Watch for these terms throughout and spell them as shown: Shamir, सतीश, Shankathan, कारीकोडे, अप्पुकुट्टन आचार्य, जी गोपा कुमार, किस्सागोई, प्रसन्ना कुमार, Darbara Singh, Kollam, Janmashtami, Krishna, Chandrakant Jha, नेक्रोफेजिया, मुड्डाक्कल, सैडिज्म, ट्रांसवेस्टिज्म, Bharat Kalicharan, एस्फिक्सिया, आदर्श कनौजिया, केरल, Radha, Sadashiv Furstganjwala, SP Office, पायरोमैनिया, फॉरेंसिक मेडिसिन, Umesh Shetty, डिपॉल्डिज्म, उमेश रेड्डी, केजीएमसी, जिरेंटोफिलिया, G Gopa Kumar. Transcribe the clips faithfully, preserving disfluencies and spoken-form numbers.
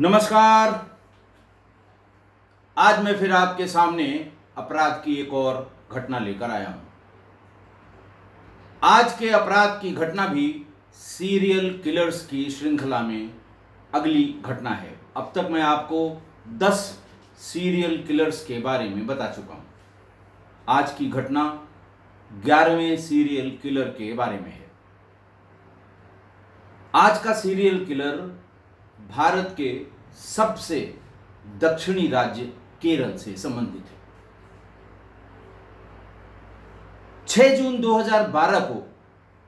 नमस्कार, आज मैं फिर आपके सामने अपराध की एक और घटना लेकर आया हूं। आज के अपराध की घटना भी सीरियल किलर्स की श्रृंखला में अगली घटना है। अब तक मैं आपको दस सीरियल किलर्स के बारे में बता चुका हूं। आज की घटना ग्यारहवें सीरियल किलर के बारे में है। आज का सीरियल किलर भारत के सबसे दक्षिणी राज्य केरल से संबंधित है। छह जून दो हज़ार बारह को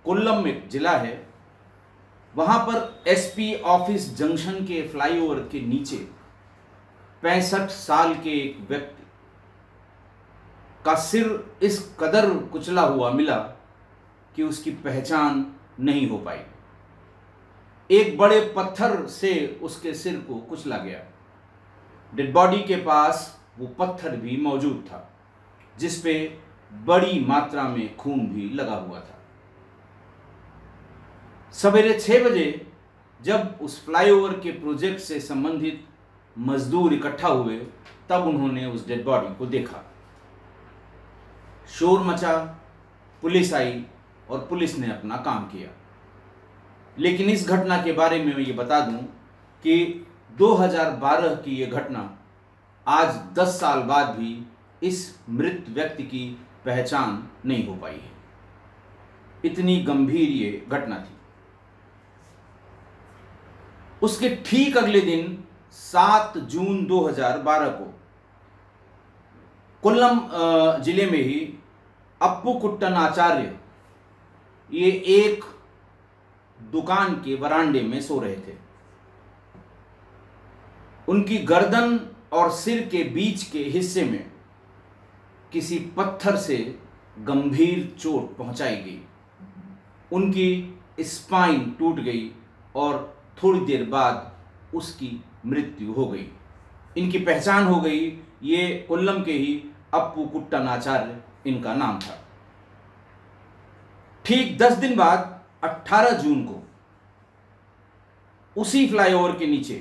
कोल्लम में जिला है, वहां पर एसपी ऑफिस जंक्शन के फ्लाईओवर के नीचे पैंसठ साल के एक व्यक्ति का सिर इस कदर कुचला हुआ मिला कि उसकी पहचान नहीं हो पाई। एक बड़े पत्थर से उसके सिर को कुचला गया। डेड बॉडी के पास वो पत्थर भी मौजूद था जिसपे बड़ी मात्रा में खून भी लगा हुआ था। सवेरे छह बजे जब उस फ्लाईओवर के प्रोजेक्ट से संबंधित मजदूर इकट्ठा हुए तब उन्होंने उस डेड बॉडी को देखा। शोर मचा, पुलिस आई और पुलिस ने अपना काम किया। लेकिन इस घटना के बारे में मैं ये बता दूं कि दो हज़ार बारह की ये घटना आज दस साल बाद भी इस मृत व्यक्ति की पहचान नहीं हो पाई है। इतनी गंभीर ये घटना थी। उसके ठीक अगले दिन सात जून दो हज़ार बारह को कोल्लम जिले में ही अप्पुकुट्टन आचार्य ये एक दुकान के वरांडे में सो रहे थे। उनकी गर्दन और सिर के बीच के हिस्से में किसी पत्थर से गंभीर चोट पहुंचाई गई। उनकी स्पाइन टूट गई और थोड़ी देर बाद उसकी मृत्यु हो गई। इनकी पहचान हो गई, ये कोल्लम के ही अप्पुकुट्टन आचार्य इनका नाम था। ठीक दस दिन बाद अठारह जून को उसी फ्लाईओवर के नीचे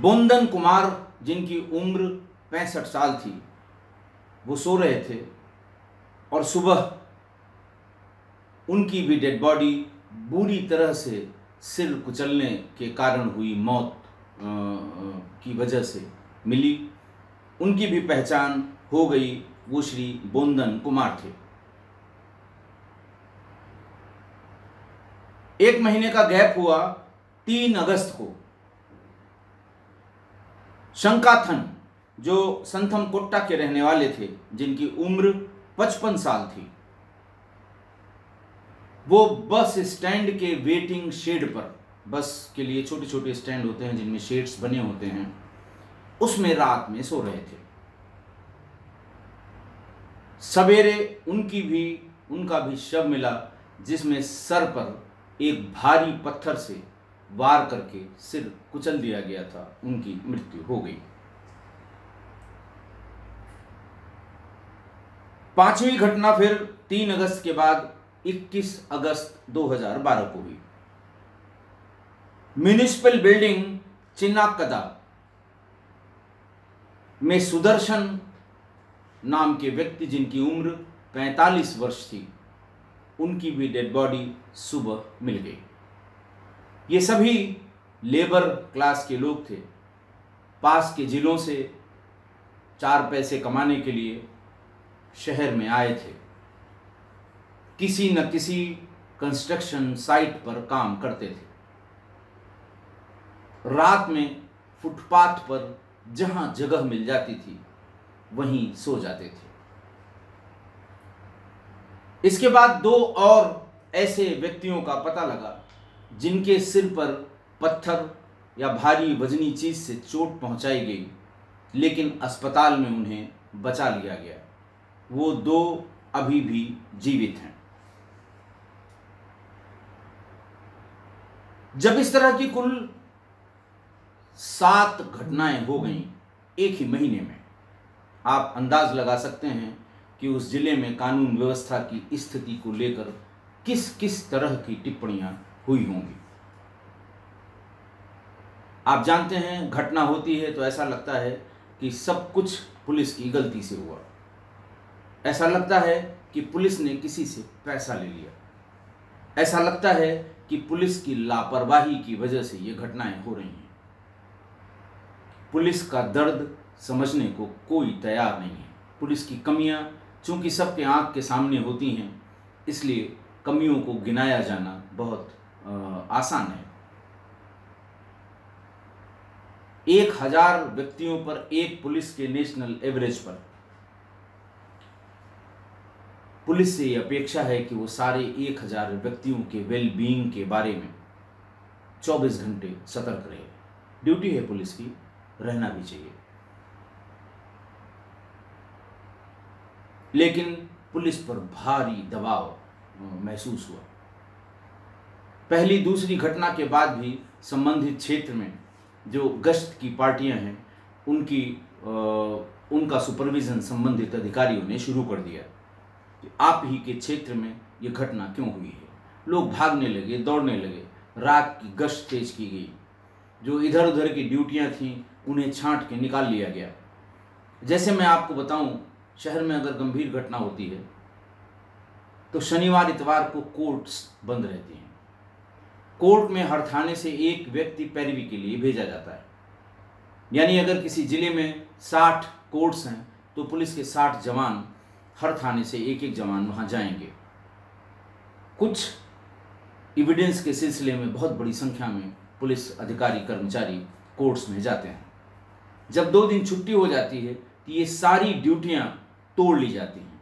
बोंदन कुमार, जिनकी उम्र पैंसठ साल थी, वो सो रहे थे और सुबह उनकी भी डेड बॉडी बुरी तरह से सिर कुचलने के कारण हुई मौत की वजह से मिली। उनकी भी पहचान हो गई, वो श्री बोंदन कुमार थे। एक महीने का गैप हुआ। तीन अगस्त को शंकाथन, जो संथम कोट्टा के रहने वाले थे, जिनकी उम्र पचपन साल थी, वो बस स्टैंड के वेटिंग शेड पर, बस के लिए छोटे छोटे स्टैंड होते हैं जिनमें शेड्स बने होते हैं, उसमें रात में सो रहे थे। सवेरे उनकी भी उनका भी शव मिला जिसमें सर पर एक भारी पत्थर से वार करके सिर कुचल दिया गया था। उनकी मृत्यु हो गई। पांचवी घटना फिर तीन अगस्त के बाद इक्कीस अगस्त दो हज़ार बारह को हुई। म्यूनिसिपल बिल्डिंग चिन्नाकदा में सुदर्शन नाम के व्यक्ति, जिनकी उम्र पैंतालीस वर्ष थी, उनकी भी डेड बॉडी सुबह मिल गई। ये सभी लेबर क्लास के लोग थे। पास के जिलों से चार पैसे कमाने के लिए शहर में आए थे। किसी न किसी कंस्ट्रक्शन साइट पर काम करते थे। रात में फुटपाथ पर जहां जगह मिल जाती थी वहीं सो जाते थे। इसके बाद दो और ऐसे व्यक्तियों का पता लगा जिनके सिर पर पत्थर या भारी वजनी चीज से चोट पहुंचाई गई, लेकिन अस्पताल में उन्हें बचा लिया गया। वो दो अभी भी जीवित हैं। जब इस तरह की कुल सात घटनाएं हो गईं एक ही महीने में, आप अंदाज लगा सकते हैं कि उस जिले में कानून व्यवस्था की स्थिति को लेकर किस किस तरह की टिप्पणियां हुई होंगी। आप जानते हैं घटना होती है तो ऐसा लगता है कि सब कुछ पुलिस की गलती से हुआ, ऐसा लगता है कि पुलिस ने किसी से पैसा ले लिया, ऐसा लगता है कि पुलिस की लापरवाही की वजह से ये घटनाएं हो रही हैं। पुलिस का दर्द समझने को कोई तैयार नहीं है। पुलिस की कमियां चूंकि सबके आंख के सामने होती हैं, इसलिए कमियों को गिनाया जाना बहुत आसान है। एक हजार व्यक्तियों पर एक पुलिस के नेशनल एवरेज पर पुलिस से यह अपेक्षा है कि वो सारे एक हजार व्यक्तियों के वेलबींग के बारे में चौबीस घंटे सतर्क रहे। ड्यूटी है पुलिस की, रहना भी चाहिए, लेकिन पुलिस पर भारी दबाव महसूस हुआ। पहली दूसरी घटना के बाद भी संबंधित क्षेत्र में जो गश्त की पार्टियां हैं उनकी आ, उनका सुपरविजन संबंधित अधिकारियों ने शुरू कर दिया कि आप ही के क्षेत्र में ये घटना क्यों हुई है। लोग भागने लगे, दौड़ने लगे, रात की गश्त तेज की गई, जो इधर उधर की ड्यूटियां थीं उन्हें छांट के निकाल लिया गया। जैसे मैं आपको बताऊं, शहर में अगर गंभीर घटना होती है तो शनिवार इतवार को कोर्ट्स बंद रहती हैं। कोर्ट में हर थाने से एक व्यक्ति पैरवी के लिए भेजा जाता है, यानी अगर किसी ज़िले में साठ कोर्ट्स हैं तो पुलिस के साठ जवान, हर थाने से एक एक जवान वहाँ जाएंगे। कुछ एविडेंस के सिलसिले में बहुत बड़ी संख्या में पुलिस अधिकारी कर्मचारी कोर्ट्स में जाते हैं। जब दो दिन छुट्टी हो जाती है तो ये सारी ड्यूटियाँ तोड़ ली जाती हैं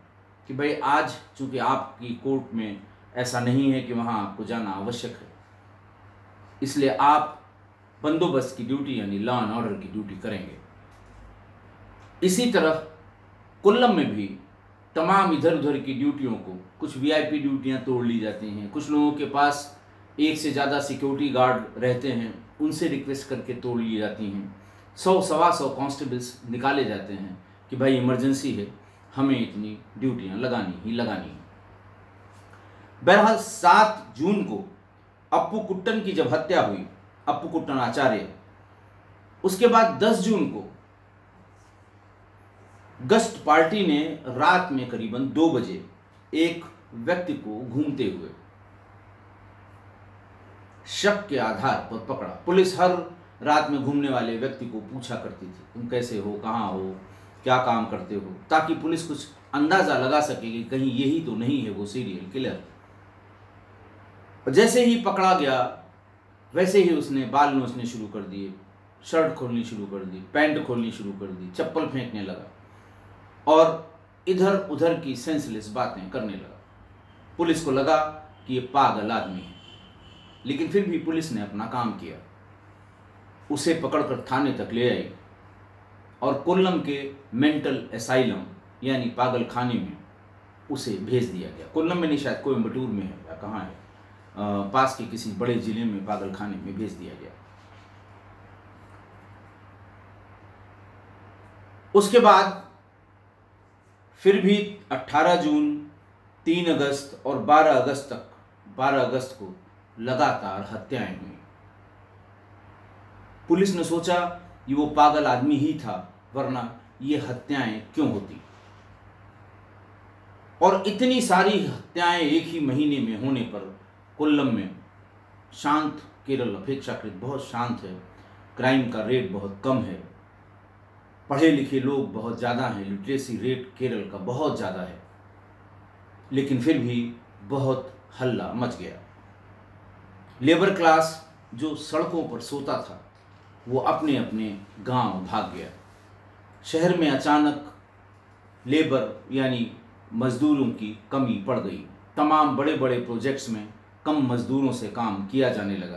कि भाई आज चूँकि आपकी कोर्ट में ऐसा नहीं है कि वहाँ आपको जाना आवश्यक है, इसलिए आप बंदोबस्त की ड्यूटी यानी लॉ एंड ऑर्डर की ड्यूटी करेंगे। इसी तरह कोल्लम में भी तमाम इधर उधर की ड्यूटियों को, कुछ वीआईपी ड्यूटियां तोड़ ली जाती हैं। कुछ लोगों के पास एक से ज़्यादा सिक्योरिटी गार्ड रहते हैं, उनसे रिक्वेस्ट करके तोड़ ली जाती हैं। सौ सवा सौ कॉन्स्टेबल्स निकाले जाते हैं कि भाई इमरजेंसी है, हमें इतनी ड्यूटियां लगानी ही लगानी है। बहरहाल सात जून को अप्पुकुट्टन की जब हत्या हुई, अप्पुकुट्टन आचार्य, उसके बाद दस जून को गश्त पार्टी ने रात में करीबन दो बजे एक व्यक्ति को घूमते हुए शक के आधार पर पकड़ा। पुलिस हर रात में घूमने वाले व्यक्ति को पूछा करती थी, तुम कैसे हो, कहाँ हो, क्या काम करते हो, ताकि पुलिस कुछ अंदाज़ा लगा सके कि कहीं यही तो नहीं है वो सीरियल किलर। और जैसे ही पकड़ा गया वैसे ही उसने बाल नोचने शुरू कर दिए, शर्ट खोलनी शुरू कर दी, पैंट खोलनी शुरू कर दी, चप्पल फेंकने लगा और इधर उधर की सेंसलेस बातें करने लगा। पुलिस को लगा कि ये पागल आदमी है, लेकिन फिर भी पुलिस ने अपना काम किया, उसे पकड़कर थाने तक ले आई और कोल्लम के मेंटल एसाइलम यानी पागलखाने में उसे भेज दिया गया। कोल्लम में नहीं, शायद कोयम्बटूर में है या कहाँ है, आ, पास के किसी बड़े जिले में पागलखाने में भेज दिया गया। उसके बाद फिर भी अठारह जून, तीन अगस्त और बारह अगस्त तक, बारह अगस्त को लगातार हत्याएं हुई। पुलिस ने सोचा कि वो पागल आदमी ही था, वरना ये हत्याएं क्यों होती। और इतनी सारी हत्याएं एक ही महीने में होने पर कोल्लम में, शांत केरल अपेक्षाकृत बहुत शांत है, क्राइम का रेट बहुत कम है, पढ़े लिखे लोग बहुत ज़्यादा हैं, लिटरेसी रेट केरल का बहुत ज़्यादा है, लेकिन फिर भी बहुत हल्ला मच गया। लेबर क्लास जो सड़कों पर सोता था वो अपने अपने गांव भाग गया। शहर में अचानक लेबर यानी मज़दूरों की कमी पड़ गई। तमाम बड़े बड़े प्रोजेक्ट्स में कम मज़दूरों से काम किया जाने लगा।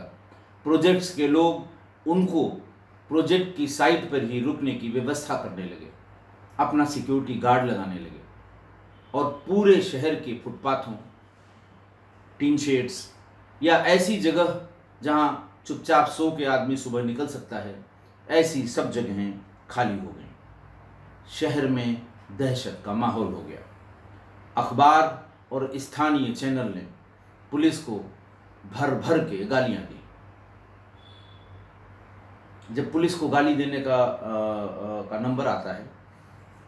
प्रोजेक्ट्स के लोग उनको प्रोजेक्ट की साइट पर ही रुकने की व्यवस्था करने लगे, अपना सिक्योरिटी गार्ड लगाने लगे और पूरे शहर के फुटपाथों, टीन शेड्स या ऐसी जगह जहां चुपचाप सो के आदमी सुबह निकल सकता है, ऐसी सब जगहें खाली हो गई। शहर में दहशत का माहौल हो गया। अखबार और स्थानीय चैनल ने पुलिस को भर भर के गालियां दी। जब पुलिस को गाली देने का आ, आ, का नंबर आता है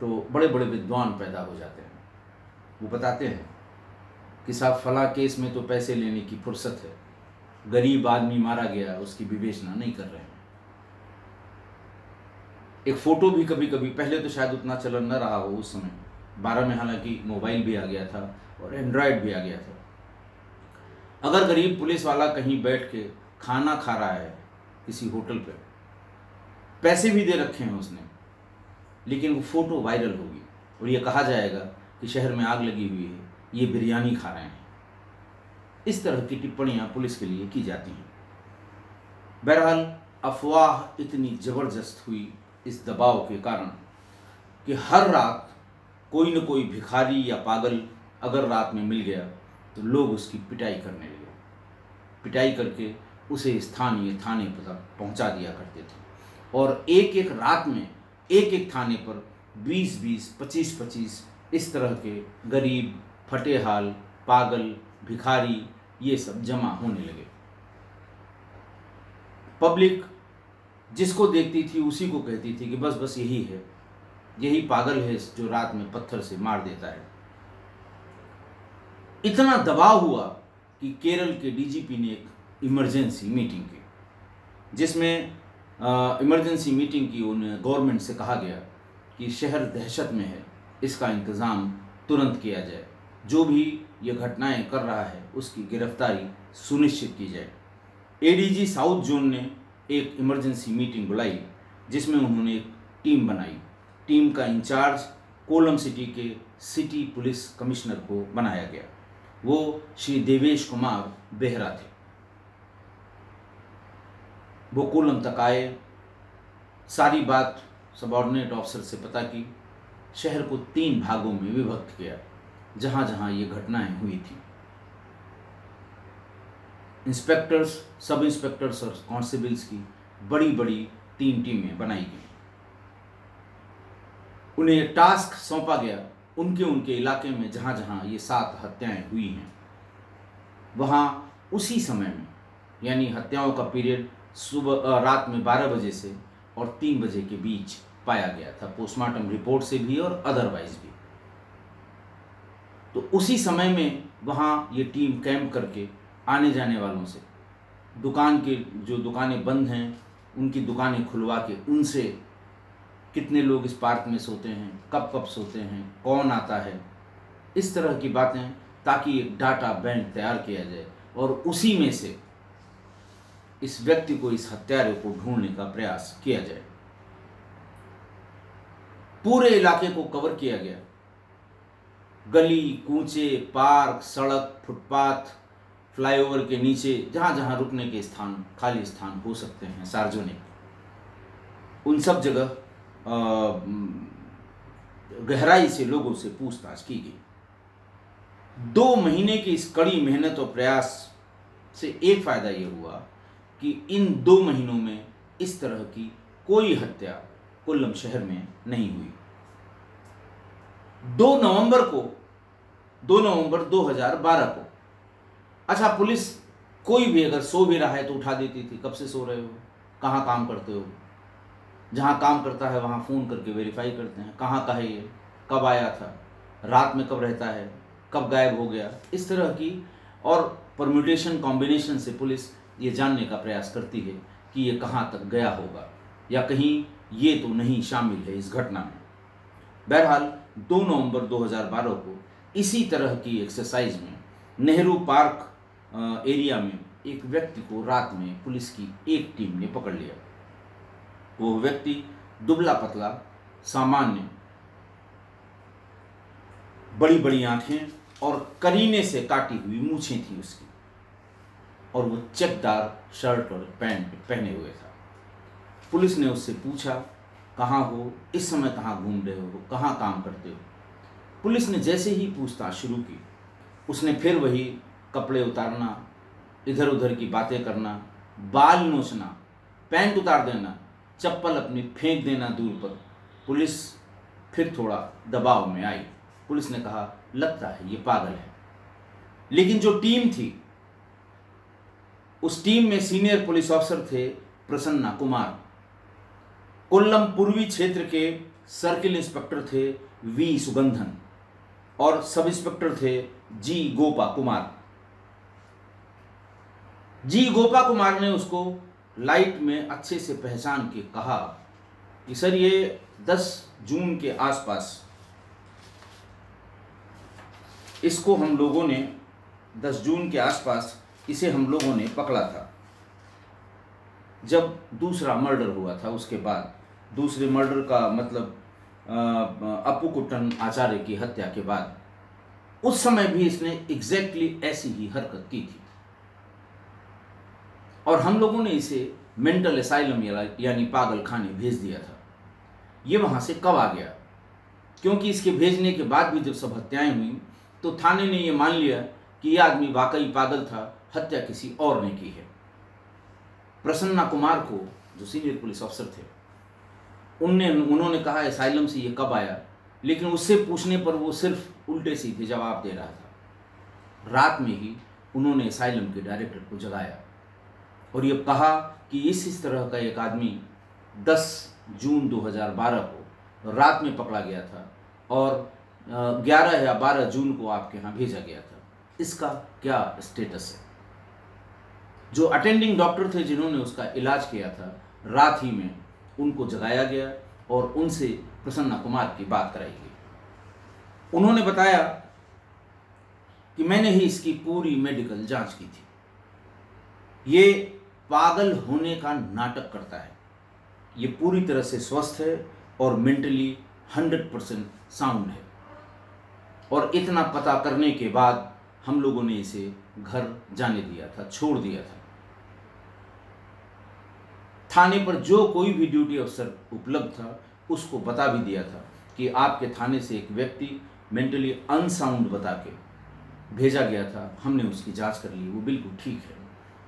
तो बड़े बड़े विद्वान पैदा हो जाते हैं। वो बताते हैं कि साहब फला केस में तो पैसे लेने की फुर्सत है, गरीब आदमी मारा गया उसकी विवेचना नहीं कर रहे हैं। एक फ़ोटो भी कभी कभी, पहले तो शायद उतना चलन न रहा हो, उस समय बारह में हालांकि मोबाइल भी आ गया था और एंड्रॉयड भी आ गया था। अगर गरीब पुलिस वाला कहीं बैठ के खाना खा रहा है किसी होटल पे, पैसे भी दे रखे हैं उसने, लेकिन वो फ़ोटो वायरल होगी और ये कहा जाएगा कि शहर में आग लगी हुई है, ये बिरयानी खा रहे हैं। इस तरह की टिप्पणियाँ पुलिस के लिए की जाती हैं। बहरहाल अफवाह इतनी ज़बरदस्त हुई इस दबाव के कारण कि हर रात कोई न कोई भिखारी या पागल अगर रात में मिल गया तो लोग उसकी पिटाई करने लगे। पिटाई करके उसे स्थानीय थाने पर पहुंचा दिया करते थे और एक एक रात में एक एक थाने पर बीस बीस पच्चीस पच्चीस इस तरह के गरीब, फटेहाल, पागल, भिखारी ये सब जमा होने लगे। पब्लिक जिसको देखती थी उसी को कहती थी कि बस बस यही है, यही पागल है जो रात में पत्थर से मार देता है। इतना दबाव हुआ कि केरल के डीजीपी ने एक इमरजेंसी मीटिंग की, जिसमें इमरजेंसी मीटिंग की उन्हें गवर्नमेंट से कहा गया कि शहर दहशत में है, इसका इंतज़ाम तुरंत किया जाए, जो भी ये घटनाएं कर रहा है उसकी गिरफ्तारी सुनिश्चित की जाए। एडीजी साउथ जोन ने एक इमरजेंसी मीटिंग बुलाई जिसमें उन्होंने एक टीम बनाई। टीम का इंचार्ज कोलम सिटी के सिटी पुलिस कमिश्नर को बनाया गया, वो श्री देवेश कुमार बेहरा थे। वो कोलम तक आए, सारी बात सबॉर्डिनेट ऑफिसर से पता की, शहर को तीन भागों में विभक्त किया जहाँ जहाँ ये घटनाएं हुई थी। इंस्पेक्टर्स, सब इंस्पेक्टर्स और कांस्टेबल्स की बड़ी बड़ी तीन टीमें बनाई गई। उन्हें टास्क सौंपा गया उनके उनके इलाके में जहाँ जहाँ ये सात हत्याएं हुई हैं वहाँ उसी समय में, यानी हत्याओं का पीरियड सुबह रात में बारह बजे से और तीन बजे के बीच पाया गया था, पोस्टमार्टम रिपोर्ट से भी और अदरवाइज भी। तो उसी समय में वहाँ ये टीम कैंप करके आने जाने वालों से, दुकान के जो दुकानें बंद हैं उनकी दुकानें खुलवा के उनसे, कितने लोग इस पार्क में सोते हैं, कब कब सोते हैं, कौन आता है, इस तरह की बातें, ताकि एक डाटा बैंक तैयार किया जाए और उसी में से इस व्यक्ति को, इस हत्यारे को ढूंढने का प्रयास किया जाए। पूरे इलाके को कवर किया गया, गली कूचे, पार्क, सड़क, फुटपाथ, फ्लाईओवर के नीचे जहाँ जहाँ रुकने के स्थान, खाली स्थान हो सकते हैं सार्वजनिक, उन सब जगह गहराई से लोगों से पूछताछ की गई। दो महीने की इस कड़ी मेहनत और प्रयास से एक फ़ायदा ये हुआ कि इन दो महीनों में इस तरह की कोई हत्या कोल्लम शहर में नहीं हुई। दो नवंबर को दो नवंबर दो हज़ार बारह को, अच्छा पुलिस कोई भी अगर सो भी रहा है तो उठा देती थी, कब से सो रहे हो, कहाँ काम करते हो, जहाँ काम करता है वहाँ फ़ोन करके वेरीफाई करते हैं कहाँ का है ये, कब आया था, रात में कब रहता है, कब गायब हो गया, इस तरह की और परम्यूटेशन कॉम्बिनेशन से पुलिस ये जानने का प्रयास करती है कि ये कहाँ तक गया होगा या कहीं ये तो नहीं शामिल है इस घटना में। बहरहाल दो नवंबर दो हज़ार बारह को इसी तरह की एक्सरसाइज में नेहरू पार्क एरिया में एक व्यक्ति को रात में पुलिस की एक टीम ने पकड़ लिया। वो व्यक्ति दुबला पतला, सामान्य, बड़ी बड़ी आंखें और करीने से काटी हुई मूछें थी उसकी, और वो चेकदार शर्ट और पैंट पहने हुए था। पुलिस ने उससे पूछा कहाँ हो, इस समय कहाँ घूम रहे हो, कहाँ काम करते हो। पुलिस ने जैसे ही पूछताछ शुरू की उसने फिर वही कपड़े उतारना, इधर उधर की बातें करना, बाल नोचना, पैंट उतार देना, चप्पल अपनी फेंक देना दूर पर। पुलिस फिर थोड़ा दबाव में आई। पुलिस ने कहा लगता है ये पागल है। लेकिन जो टीम थी उस टीम में सीनियर पुलिस ऑफिसर थे प्रसन्ना कुमार, कोल्लम पूर्वी क्षेत्र के सर्किल इंस्पेक्टर थे वी सुगंधन और सब इंस्पेक्टर थे जी गोपा कुमार। जी गोपा कुमार ने उसको लाइट में अच्छे से पहचान के कहा कि सर ये दस जून के आसपास इसको हम लोगों ने दस जून के आसपास इसे हम लोगों ने पकड़ा था जब दूसरा मर्डर हुआ था। उसके बाद दूसरे मर्डर का मतलब अप्पुकुट्टन आचार्य की हत्या के बाद उस समय भी इसने एग्जैक्टली ऐसी ही हरकत की थी और हम लोगों ने इसे मेंटल असाइलम यानी पागल खाने भेज दिया था। ये वहाँ से कब आ गया? क्योंकि इसके भेजने के बाद भी जब सब हत्याएं हुई तो थाने ने यह मान लिया कि यह आदमी वाकई पागल था, हत्या किसी और ने की है। प्रसन्ना कुमार को जो सीनियर पुलिस ऑफिसर थे उनने उन्होंने कहा असाइलम से ये कब आया, लेकिन उससे पूछने पर वो सिर्फ उल्टे सीधे जवाब दे रहा था। रात में ही उन्होंने असाइलम के डायरेक्टर को जगाया और ये कहा कि इस इस तरह का एक आदमी दस जून दो हज़ार बारह को रात में पकड़ा गया था और ग्यारह या बारह जून को आपके यहाँ भेजा गया था। इसका क्या स्टेटस है? जो अटेंडिंग डॉक्टर थे जिन्होंने उसका इलाज किया था रात ही में उनको जगाया गया और उनसे प्रसन्ना कुमार की बात कराई गई। उन्होंने बताया कि मैंने ही इसकी पूरी मेडिकल जांच की थी, ये पागल होने का नाटक करता है, ये पूरी तरह से स्वस्थ है और मेंटली हंड्रेड परसेंट साउंड है और इतना पता करने के बाद हम लोगों ने इसे घर जाने दिया था, छोड़ दिया था। थाने पर जो कोई भी ड्यूटी अफसर उपलब्ध था उसको बता भी दिया था कि आपके थाने से एक व्यक्ति मेंटली अनसाउंड बता के भेजा गया था, हमने उसकी जांच कर ली, वो बिल्कुल ठीक है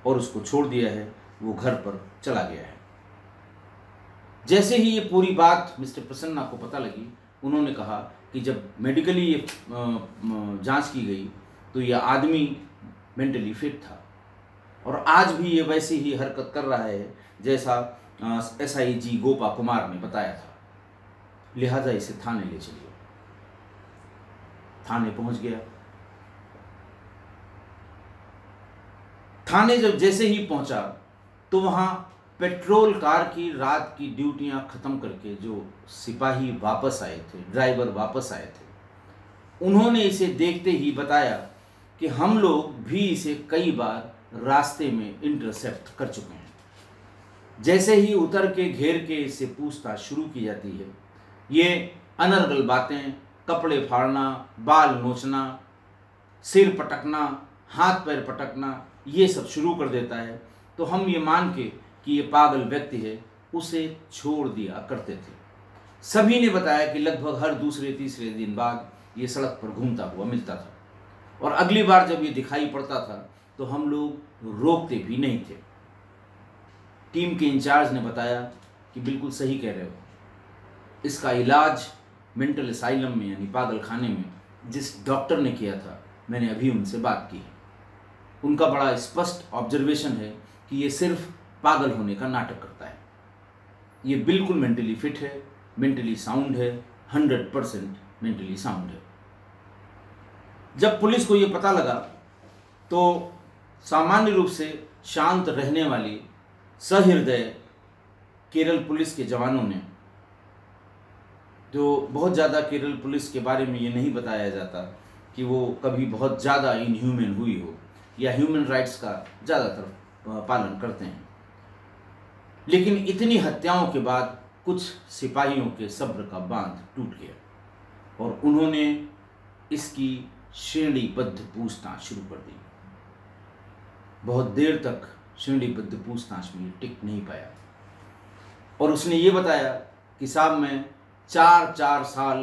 और उसको छोड़ दिया है, वो घर पर चला गया है। जैसे ही ये पूरी बात मिस्टर प्रसन्ना को पता लगी उन्होंने कहा कि जब मेडिकली ये जाँच की गई तो यह आदमी मेंटली फिट था और आज भी ये वैसी ही हरकत कर रहा है जैसा S I जी गोपा कुमार ने बताया था, लिहाजा इसे थाने ले चलिए। थाने पहुंच गया। थाने जब जैसे ही पहुंचा तो वहां पेट्रोल कार की रात की ड्यूटियां खत्म करके जो सिपाही वापस आए थे, ड्राइवर वापस आए थे, उन्होंने इसे देखते ही बताया कि हम लोग भी इसे कई बार रास्ते में इंटरसेप्ट कर चुके हैं। जैसे ही उतर के घेर के इससे पूछताछ शुरू की जाती है ये अनर्गल बातें, कपड़े फाड़ना, बाल नोचना, सिर पटकना, हाथ पैर पटकना, ये सब शुरू कर देता है तो हम ये मान के कि ये पागल व्यक्ति है उसे छोड़ दिया करते थे। सभी ने बताया कि लगभग हर दूसरे तीसरे दिन बाद ये सड़क पर घूमता हुआ मिलता था और अगली बार जब ये दिखाई पड़ता था तो हम लोग रोकते भी नहीं थे। टीम के इंचार्ज ने बताया कि बिल्कुल सही कह रहे हो, इसका इलाज मेंटल असाइलम में यानी पागलखाने में जिस डॉक्टर ने किया था मैंने अभी उनसे बात की है, उनका बड़ा स्पष्ट ऑब्जर्वेशन है कि ये सिर्फ पागल होने का नाटक करता है, ये बिल्कुल मेंटली फिट है, मेंटली साउंड है, हंड्रेड परसेंट मेंटली साउंड है। जब पुलिस को ये पता लगा तो सामान्य रूप से शांत रहने वाली सहृदय केरल पुलिस के जवानों ने, जो बहुत ज़्यादा केरल पुलिस के बारे में ये नहीं बताया जाता कि वो कभी बहुत ज़्यादा इनह्यूमन हुई हो या ह्यूमन राइट्स का ज़्यादातर पालन करते हैं, लेकिन इतनी हत्याओं के बाद कुछ सिपाहियों के सब्र का बांध टूट गया और उन्होंने इसकी श्रेणीबद्ध पूछताछ शुरू कर दी। बहुत देर तक श्रेणीबद्ध पूछताछ में टिक नहीं पाया और उसने ये बताया कि साहब मैं चार चार साल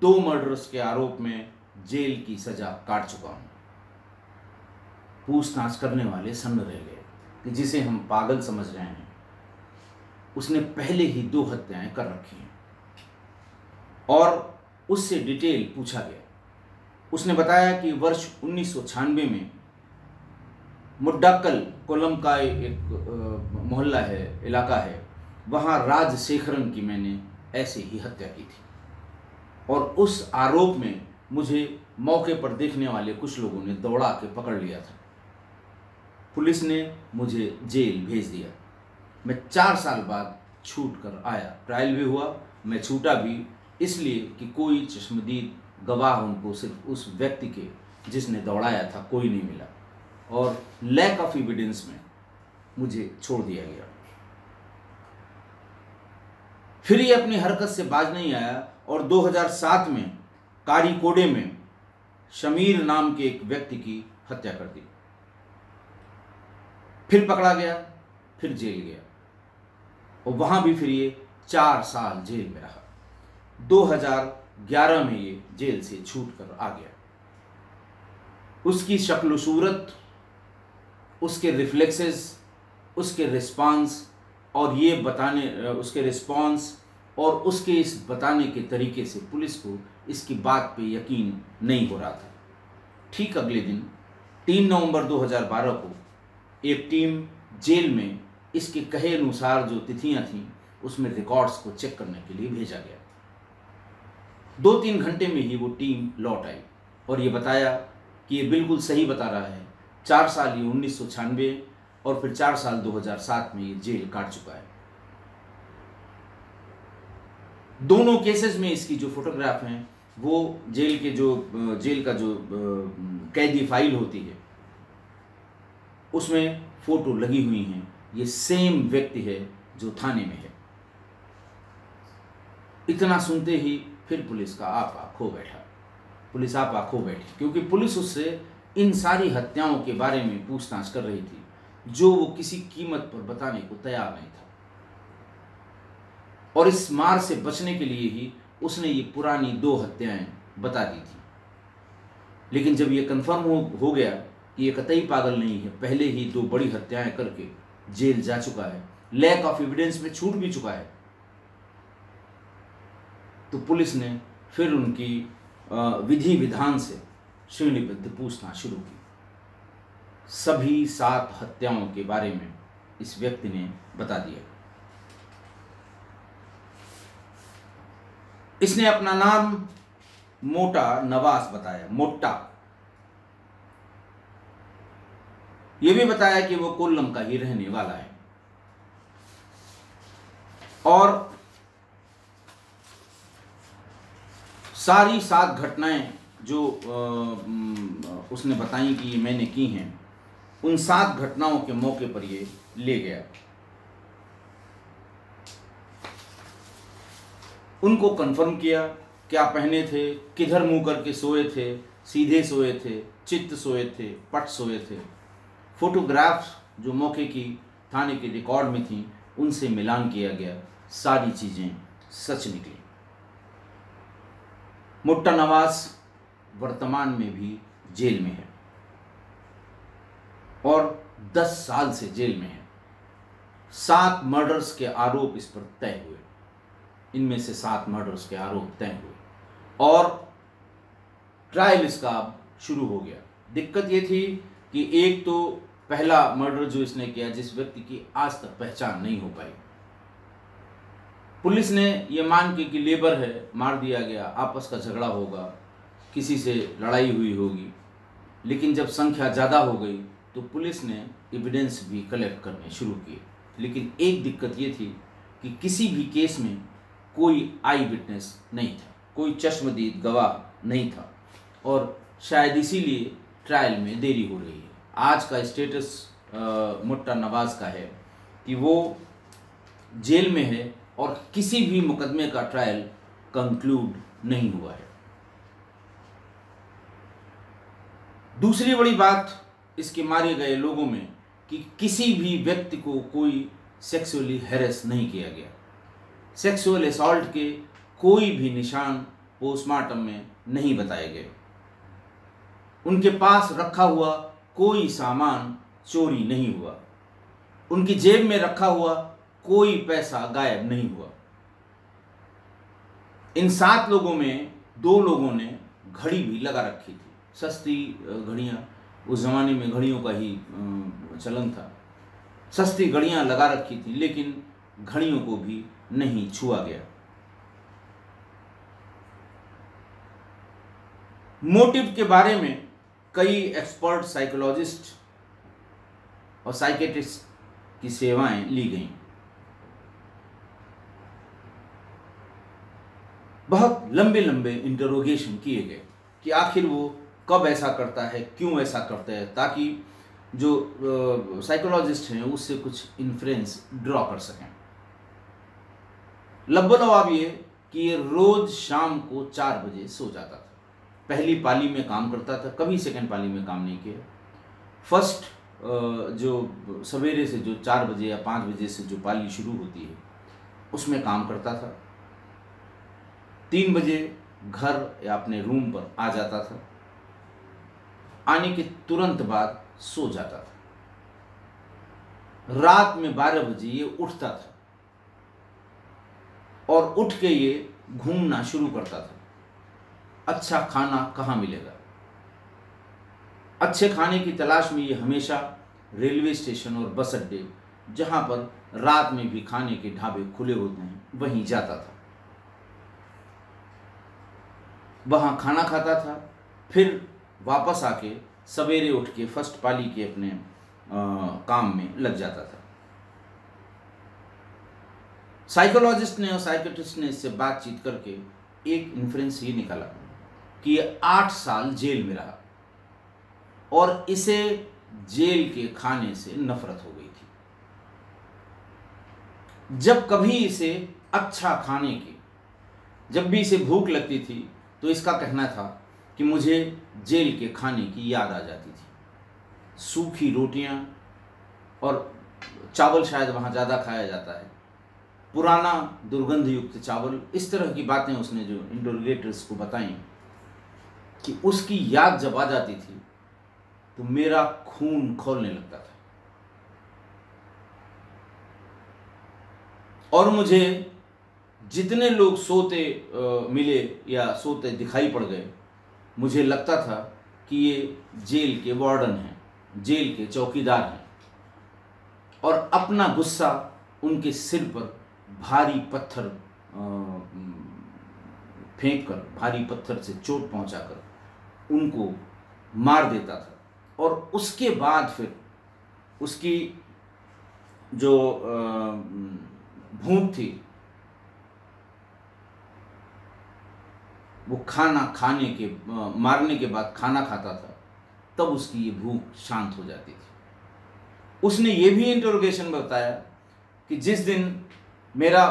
दो मर्डर्स के आरोप में जेल की सजा काट चुका हूँ। पूछताछ करने वाले सन्न रह गए कि जिसे हम पागल समझ रहे हैं उसने पहले ही दो हत्याएं कर रखी हैं और उससे डिटेल पूछा गया। उसने बताया कि वर्ष उन्नीस सौ छियानवे में मुड्डाक्कल कोल्लम का एक मोहल्ला है, इलाका है, वहाँ राजशेखरन की मैंने ऐसे ही हत्या की थी। और उस आरोप में मुझे मौके पर देखने वाले कुछ लोगों ने दौड़ा के पकड़ लिया था। पुलिस ने मुझे जेल भेज दिया। मैं चार साल बाद छूट कर आया। ट्रायल भी हुआ, मैं छूटा भी इसलिए कि कोई चश्मदीद गवाह उनको सिर्फ उस व्यक्ति के जिसने दौड़ाया था कोई नहीं मिला और लैक ऑफ एविडेंस में मुझे छोड़ दिया गया। फिर ये अपनी हरकत से बाज नहीं आया और दो हज़ार सात में कारीकोडे में शमीर नाम के एक व्यक्ति की हत्या कर दी। फिर पकड़ा गया, फिर जेल गया और वहाँ भी फिर ये चार साल जेल में रहा। दो हज़ार ग्यारह में ये जेल से छूट कर आ गया। उसकी शक्ल सूरत, उसके रिफ्लेक्सेस, उसके रिस्पांस और ये बताने उसके रिस्पांस और उसके इस बताने के तरीके से पुलिस को इसकी बात पे यकीन नहीं हो रहा था। ठीक अगले दिन तीन नवंबर दो हज़ार बारह को एक टीम जेल में इसके कहे अनुसार जो तिथियां थीं उसमें रिकॉर्ड्स को चेक करने के लिए भेजा गया। दो तीन घंटे में ही वो टीम लौट आई और ये बताया कि ये बिल्कुल सही बता रहा है। चार साल ये उन्नीस सौ छियानवे और फिर चार साल दो हज़ार सात में ये जेल काट चुका है। दोनों केसेस में इसकी जो फोटोग्राफ हैं वो जेल के जो जेल का जो कैदी फाइल होती है उसमें फोटो लगी हुई हैं। ये सेम व्यक्ति है जो थाने में है। इतना सुनते ही फिर पुलिस का आपा खो बैठा। पुलिस आपा खो बैठी क्योंकि पुलिस उससे इन सारी हत्याओं के बारे में पूछताछ कर रही थी जो वो किसी कीमत पर बताने को तैयार नहीं था। और इस मार से बचने के लिए ही उसने ये पुरानी दो हत्याएं बता दी थी। लेकिन जब ये कंफर्म हो, हो गया कि ये कतई पागल नहीं है, पहले ही दो बड़ी हत्याएं करके जेल जा चुका है, लैक ऑफ एविडेंस में छूट भी चुका है, तो पुलिस ने फिर उनकी विधि विधान से श्रेणीबद्ध पूछना शुरू की। सभी सात हत्याओं के बारे में इस व्यक्ति ने बता दिया। इसने अपना नाम मोटा नवाज बताया, मोटा। यह भी बताया कि वो कोल्लम का ही रहने वाला है और सारी सात घटनाएं जो उसने बताई कि ये मैंने की हैं, उन सात घटनाओं के मौके पर ये ले गया। उनको कंफर्म किया, क्या पहने थे, किधर मुंह करके सोए थे, सीधे सोए थे, चित्त सोए थे, पट सोए थे। फोटोग्राफ्स जो मौके की थाने के रिकॉर्ड में थी उनसे मिलान किया गया। सारी चीज़ें सच निकली। मुट्टा नवाज वर्तमान में भी जेल में है और दस साल से जेल में है। सात मर्डर्स के आरोप इस पर तय हुए, इनमें से सात मर्डर्स के आरोप तय हुए और ट्रायल इसका शुरू हो गया। दिक्कत ये थी कि एक तो पहला मर्डर जो इसने किया जिस व्यक्ति की आज तक पहचान नहीं हो पाई। पुलिस ने ये मान के कि लेबर है, मार दिया गया, आपस का झगड़ा होगा, किसी से लड़ाई हुई होगी। लेकिन जब संख्या ज़्यादा हो गई तो पुलिस ने एविडेंस भी कलेक्ट करने शुरू किए। लेकिन एक दिक्कत ये थी कि किसी भी केस में कोई आई विटनेस नहीं था, कोई चश्मदीद गवाह नहीं था और शायद इसीलिए ट्रायल में देरी हो रही है। आज का स्टेटस मुट्टा नवाज का है कि वो जेल में है और किसी भी मुकदमे का ट्रायल कंक्लूड नहीं हुआ है। दूसरी बड़ी बात इसके मारे गए लोगों में कि किसी भी व्यक्ति को कोई सेक्सुअली हैरेस नहीं किया गया। सेक्सुअल असॉल्ट के कोई भी निशान पोस्टमार्टम में नहीं बताए गए। उनके पास रखा हुआ कोई सामान चोरी नहीं हुआ। उनकी जेब में रखा हुआ कोई पैसा गायब नहीं हुआ। इन सात लोगों में दो लोगों ने घड़ी भी लगा रखी थी, सस्ती घड़ियां। उस ज़माने में घड़ियों का ही चलन था। सस्ती घड़ियां लगा रखी थी लेकिन घड़ियों को भी नहीं छुआ गया। मोटिव के बारे में कई एक्सपर्ट साइकोलॉजिस्ट और साइकेट्रिस्ट की सेवाएं ली गईं। बहुत लंबे लंबे इंटरोगेशन किए गए कि आखिर वो कब ऐसा करता है, क्यों ऐसा करता है, ताकि जो साइकोलॉजिस्ट हैं उससे कुछ इन्फ्लुएंस ड्रॉ कर सकें। लब्बो आप ये कि ये रोज शाम को चार बजे सो जाता था। पहली पाली में काम करता था, कभी सेकंड पाली में काम नहीं किया। फर्स्ट जो सवेरे से जो चार बजे या पाँच बजे से जो पाली शुरू होती है उसमें काम करता था। तीन बजे घर या अपने रूम पर आ जाता था, आने के तुरंत बाद सो जाता था। रात में बारह बजे ये उठता था और उठ के ये घूमना शुरू करता था। अच्छा खाना कहाँ मिलेगा, अच्छे खाने की तलाश में ये हमेशा रेलवे स्टेशन और बस अड्डे, जहाँ पर रात में भी खाने के ढाबे खुले होते हैं, वहीं जाता था। वहाँ खाना खाता था, फिर वापस आके सवेरे उठ के फर्स्ट पाली के अपने आ, काम में लग जाता था। साइकोलॉजिस्ट ने और साइकेट्रिस्ट ने इससे बातचीत करके एक इन्फ्लुएंस ये निकाला कि ये आठ साल जेल में रहा और इसे जेल के खाने से नफरत हो गई थी। जब कभी इसे अच्छा खाने की, जब भी इसे भूख लगती थी तो इसका कहना था कि मुझे जेल के खाने की याद आ जाती थी। सूखी रोटियां और चावल शायद वहाँ ज़्यादा खाया जाता है, पुराना दुर्गंधयुक्त चावल, इस तरह की बातें उसने जो इंटरोगेटर्स को बताई कि उसकी याद जब आ जाती थी तो मेरा खून खौलने लगता था और मुझे जितने लोग सोते आ, मिले या सोते दिखाई पड़ गए, मुझे लगता था कि ये जेल के वार्डन हैं, जेल के चौकीदार हैं, और अपना गुस्सा उनके सिर पर भारी पत्थर फेंक कर, भारी पत्थर से चोट पहुंचाकर उनको मार देता था। और उसके बाद फिर उसकी जो भूख थी वो खाना खाने के, मारने के बाद खाना खाता था, तब उसकी ये भूख शांत हो जाती थी। उसने ये भी इंटरोगेशन बताया कि जिस दिन मेरा,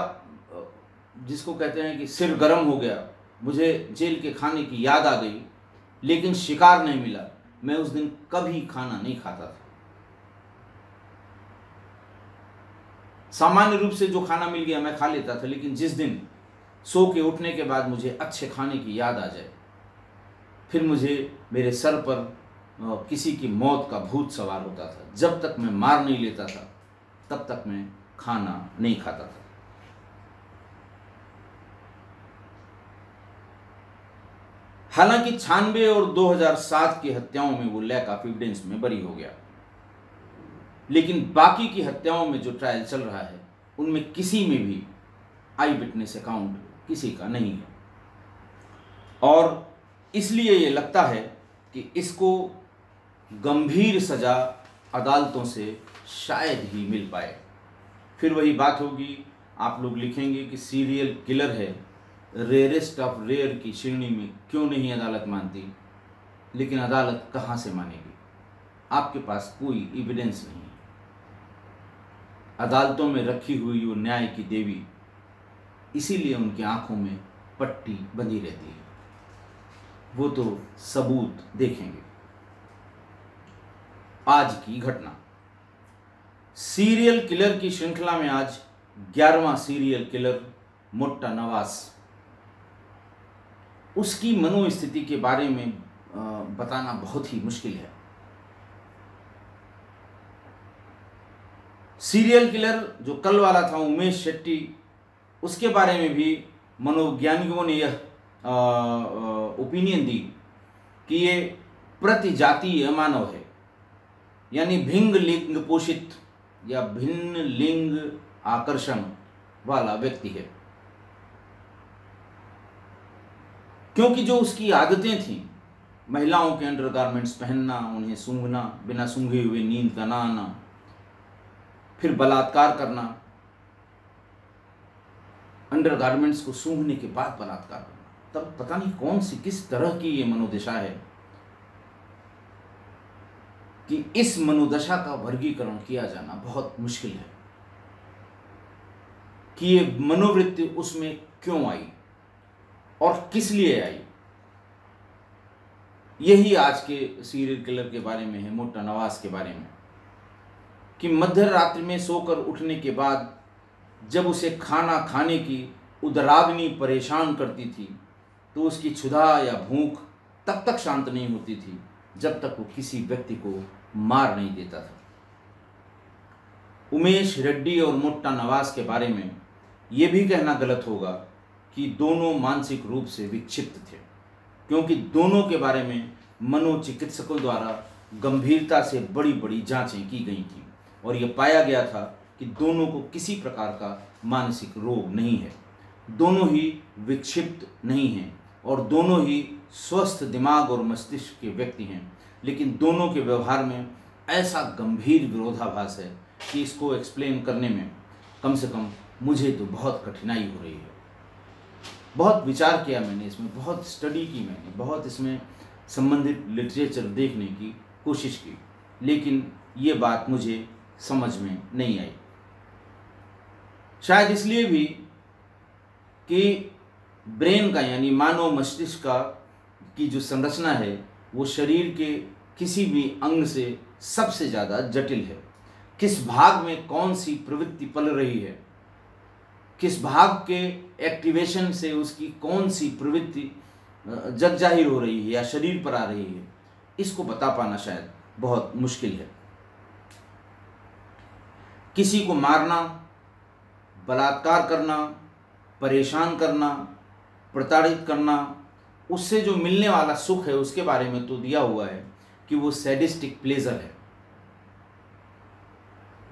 जिसको कहते हैं कि सिर गर्म हो गया, मुझे जेल के खाने की याद आ गई लेकिन शिकार नहीं मिला, मैं उस दिन कभी खाना नहीं खाता था। सामान्य रूप से जो खाना मिल गया मैं खा लेता था, लेकिन जिस दिन सो के उठने के बाद मुझे अच्छे खाने की याद आ जाए, फिर मुझे मेरे सर पर किसी की मौत का भूत सवार होता था। जब तक मैं मार नहीं लेता था तब तक मैं खाना नहीं खाता था। हालांकि छियानवे और दो हज़ार सात की हत्याओं में वो लैक ऑफ एविडेंस में बरी हो गया, लेकिन बाकी की हत्याओं में जो ट्रायल चल रहा है उनमें किसी में भी आई विटनेस अकाउंट किसी का नहीं है, और इसलिए ये लगता है कि इसको गंभीर सजा अदालतों से शायद ही मिल पाए। फिर वही बात होगी, आप लोग लिखेंगे कि सीरियल किलर है, रेयरेस्ट ऑफ रेयर की श्रेणी में क्यों नहीं अदालत मानती, लेकिन अदालत कहाँ से मानेगी, आपके पास कोई एविडेंस नहीं है। अदालतों में रखी हुई वो न्याय की देवी, इसीलिए उनकी आंखों में पट्टी बंधी रहती है, वो तो सबूत देखेंगे। आज की घटना, सीरियल किलर की श्रृंखला में आज ग्यारहवां सीरियल किलर मुट्टा नवाज, उसकी मनोस्थिति के बारे में बताना बहुत ही मुश्किल है। सीरियल किलर जो कल वाला था उमेश शेट्टी, उसके बारे में भी मनोवैज्ञानिकों ने यह ओपिनियन दी कि ये प्रतिजातीय मानव है, यानी भिन्न लिंग पोषित या भिन्न लिंग आकर्षण वाला व्यक्ति है, क्योंकि जो उसकी आदतें थीं, महिलाओं के अंडरगारमेंट्स पहनना, उन्हें सूंघना, बिना सूंघे हुए नींद का ना आना, फिर बलात्कार करना, अंडरगारमेंट्स को सूंघने के बाद बलात्कार करना, तब पता नहीं कौन सी किस तरह की ये मनोदशा है कि इस मनोदशा का वर्गीकरण किया जाना बहुत मुश्किल है कि ये मनोवृत्ति उसमें क्यों आई और किस लिए आई। यही आज के सीरियल किलर के बारे में है, मुट्टा नवाज के बारे में, कि मध्य रात्रि में सोकर उठने के बाद जब उसे खाना खाने की उदराग्नि परेशान करती थी तो उसकी क्षुधा या भूख तब तक शांत नहीं होती थी जब तक वो किसी व्यक्ति को मार नहीं देता था। उमेश रेड्डी और मुट्टा नवाज के बारे में ये भी कहना गलत होगा कि दोनों मानसिक रूप से विक्षिप्त थे, क्योंकि दोनों के बारे में मनोचिकित्सकों द्वारा गंभीरता से बड़ी बड़ी जांचें की गई थी और यह पाया गया था कि दोनों को किसी प्रकार का मानसिक रोग नहीं है, दोनों ही विक्षिप्त नहीं हैं और दोनों ही स्वस्थ दिमाग और मस्तिष्क के व्यक्ति हैं। लेकिन दोनों के व्यवहार में ऐसा गंभीर विरोधाभास है कि इसको एक्सप्लेन करने में कम से कम मुझे तो बहुत कठिनाई हो रही है। बहुत विचार किया मैंने इसमें, बहुत स्टडी की मैंने, बहुत इसमें संबंधित लिटरेचर देखने की कोशिश की, लेकिन ये बात मुझे समझ में नहीं आई। शायद इसलिए भी कि ब्रेन का यानी मानव मस्तिष्क का की जो संरचना है वो शरीर के किसी भी अंग से सबसे ज़्यादा जटिल है। किस भाग में कौन सी प्रवृत्ति पल रही है, किस भाग के एक्टिवेशन से उसकी कौन सी प्रवृत्ति जगजाहिर हो रही है या शरीर पर आ रही है, इसको बता पाना शायद बहुत मुश्किल है। किसी को मारना, बलात्कार करना, परेशान करना, प्रताड़ित करना, उससे जो मिलने वाला सुख है उसके बारे में तो दिया हुआ है कि वो सैडिस्टिक प्लेजर है,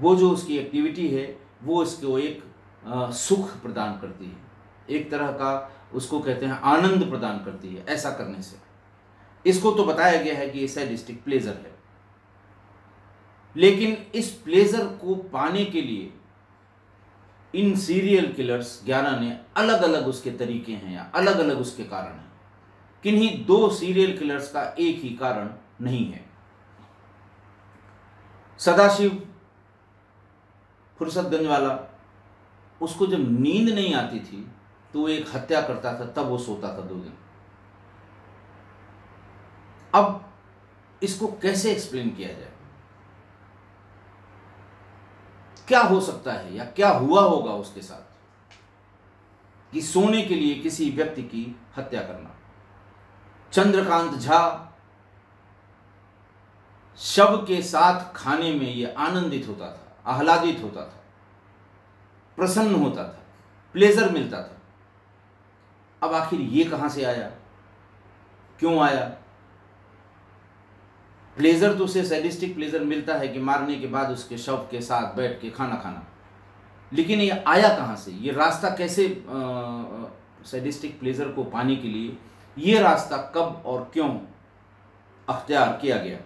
वो जो उसकी एक्टिविटी है वो उसको एक आ, सुख प्रदान करती है, एक तरह का उसको कहते हैं आनंद प्रदान करती है ऐसा करने से। इसको तो बताया गया है कि ये सैडिस्टिक प्लेजर है, लेकिन इस प्लेजर को पाने के लिए इन सीरियल किलर्स ग्यारह ने अलग अलग उसके तरीके हैं या अलग अलग उसके कारण हैं। किन्हीं दो सीरियल किलर्स का एक ही कारण नहीं है। सदाशिव फुर्सतगंजवाला, उसको जब नींद नहीं आती थी तो वो एक हत्या करता था, तब वो सोता था दो दिन। अब इसको कैसे एक्सप्लेन किया जाए, क्या हो सकता है या क्या हुआ होगा उसके साथ कि सोने के लिए किसी व्यक्ति की हत्या करना। चंद्रकांत झा शव के साथ खाने में ये आनंदित होता था, आह्लादित होता था, प्रसन्न होता था, प्लेजर मिलता था। अब आखिर ये कहां से आया, क्यों आया? प्लेजर तो उसे सैडिस्टिक प्लेजर मिलता है कि मारने के बाद उसके शव के साथ बैठ के खाना खाना, लेकिन ये आया कहाँ से, ये रास्ता कैसे सैडिस्टिक प्लेजर को पाने के लिए ये रास्ता कब और क्यों अख्तियार किया गया?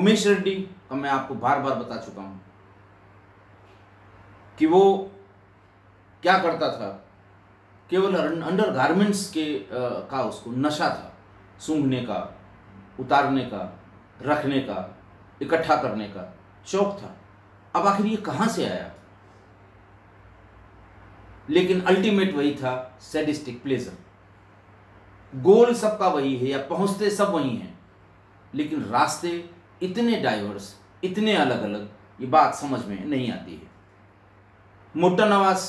उमेश रेड्डी का मैं आपको बार बार बता चुका हूँ कि वो क्या करता था, केवल अंडर गारमेंट्स के आ, का उसको नशा था, सूंघने का, उतारने का, रखने का, इकट्ठा करने का शौक था। अब आखिर ये कहाँ से आया? लेकिन अल्टीमेट वही था, सैडिस्टिक प्लेजर। गोल सबका वही है या पहुँचते सब वही हैं, लेकिन रास्ते इतने डाइवर्स, इतने अलग अलग, ये बात समझ में नहीं आती है। मुट्टा नवाज,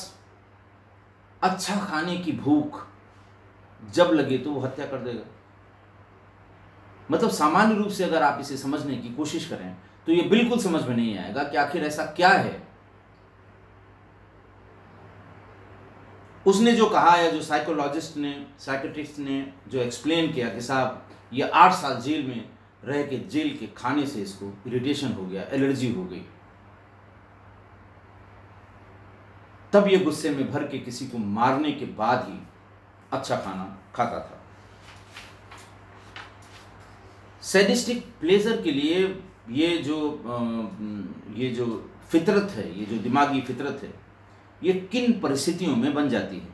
अच्छा खाने की भूख जब लगे तो वो हत्या कर देगा। मतलब सामान्य रूप से अगर आप इसे समझने की कोशिश करें तो ये बिल्कुल समझ में नहीं आएगा कि आखिर ऐसा क्या है। उसने जो कहा या जो साइकोलॉजिस्ट ने, साइकेट्रिस्ट ने जो एक्सप्लेन किया कि साहब ये आठ साल जेल में रह के जेल के खाने से इसको इरिटेशन हो गया, एलर्जी हो गई। तब ये गुस्से में भर के किसी को मारने के बाद ही अच्छा खाना खाता था। सैडिस्टिक प्लेजर के लिए ये जो ये जो फितरत है, ये जो दिमागी फितरत है, ये किन परिस्थितियों में बन जाती है?